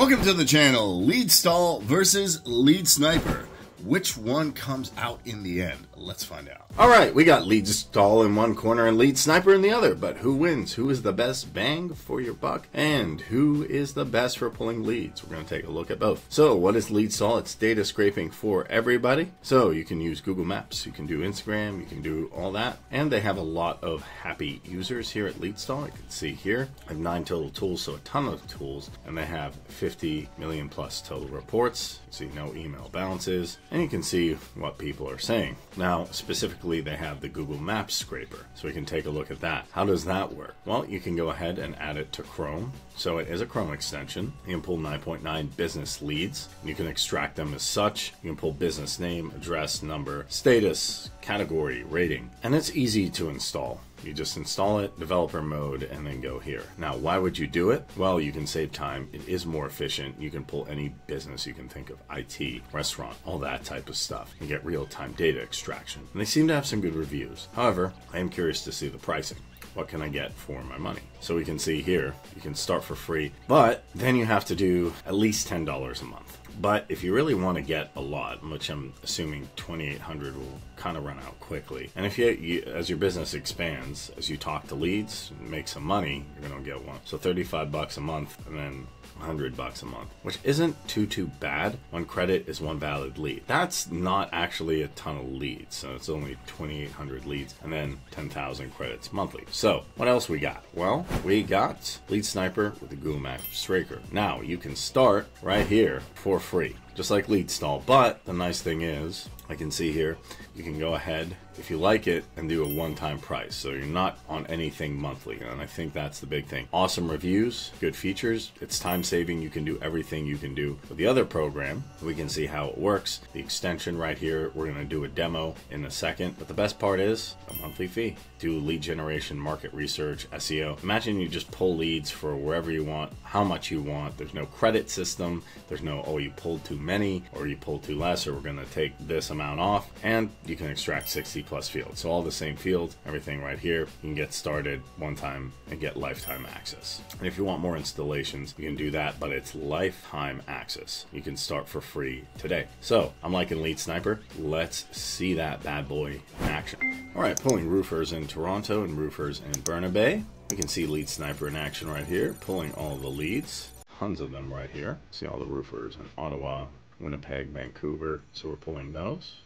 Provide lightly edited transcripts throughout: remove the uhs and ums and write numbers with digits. Welcome to the channel, Leadstal versus Leads Sniper. Which one comes out in the end? Let's find out. Alright, we got Leadstal in one corner and Leads Sniper in the other, but who wins? Who is the best bang for your buck? And who is the best for pulling leads? We're going to take a look at both. So what is Leadstal? It's data scraping for everybody. So you can use Google Maps, you can do Instagram, you can do all that. And they have a lot of happy users here at Leadstal. You can see here, I have 9 total tools, so a ton of tools. And they have 50 million plus total reports. You see no email bounces. And you can see what people are saying. Now, specifically, they have the Google Maps scraper, so we can take a look at that. How does that work? Well, you can go ahead and add it to Chrome. So it is a Chrome extension. You can pull 9.9 business leads. You can extract them as such. You can pull business name, address, number, status, category, rating, and it's easy to install. You just install it, developer mode, and then go here. Now, why would you do it? Well, you can save time. It is more efficient. You can pull any business you can think of, IT, restaurant, all that type of stuff, and get real-time data extraction. And they seem to have some good reviews. However, I am curious to see the pricing. What can I get for my money? So we can see here, you can start for free, but then you have to do at least $10 a month. But if you really want to get a lot, which I'm assuming 2,800 will kind of run out quickly. And if you, as your business expands, as you talk to leads, make some money, you're going to get one. So 35 bucks a month and then 100 bucks a month, which isn't too bad. One credit is one valid lead. That's not actually a ton of leads. So it's only 2,800 leads and then 10,000 credits monthly. So what else we got? Well, we got Leads Sniper with the Google Maps Straker. Now you can start right here for free, just like Leadstal. But the nice thing is, I can see here, you can go ahead if you like it and do a one-time price. So you're not on anything monthly. And I think that's the big thing. Awesome reviews, good features. It's time saving. You can do everything you can do with the other program. We can see how it works. The extension right here, we're going to do a demo in a second. But the best part is a monthly fee. Do lead generation, market research, SEO. Imagine you just pull leads for wherever you want, how much you want. There's no credit system. There's no, oh, you pulled too many or you pulled too less, or we're going to take this amount off. And you can extract 60 plus fields. So all the same fields, everything right here. You can get started one time and get lifetime access. And if you want more installations, you can do that, but it's lifetime access. You can start for free today. So I'm liking Leads Sniper. Let's see that bad boy in action. All right, pulling roofers in Toronto and roofers in Burnaby. We can see Leads Sniper in action right here, pulling all the leads, tons of them right here. See all the roofers in Ottawa, Winnipeg, Vancouver. So we're pulling those.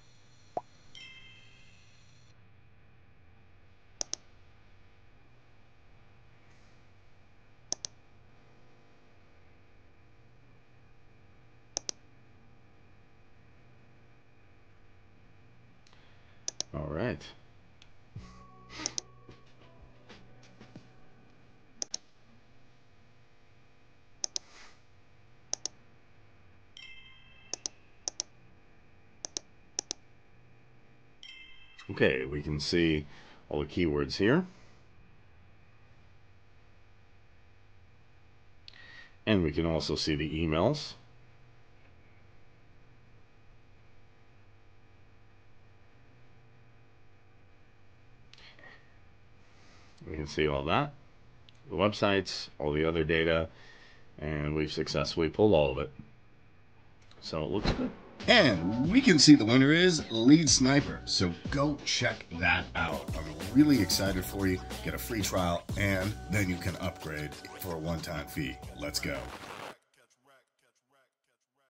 All right. Okay, we can see all the keywords here. And we can also see the emails. We can see all that, the websites, all the other data, and we've successfully pulled all of it. So it looks good. And we can see the winner is Leads Sniper. So go check that out. I'm really excited for you. Get a free trial and then you can upgrade for a one-time fee. Let's go.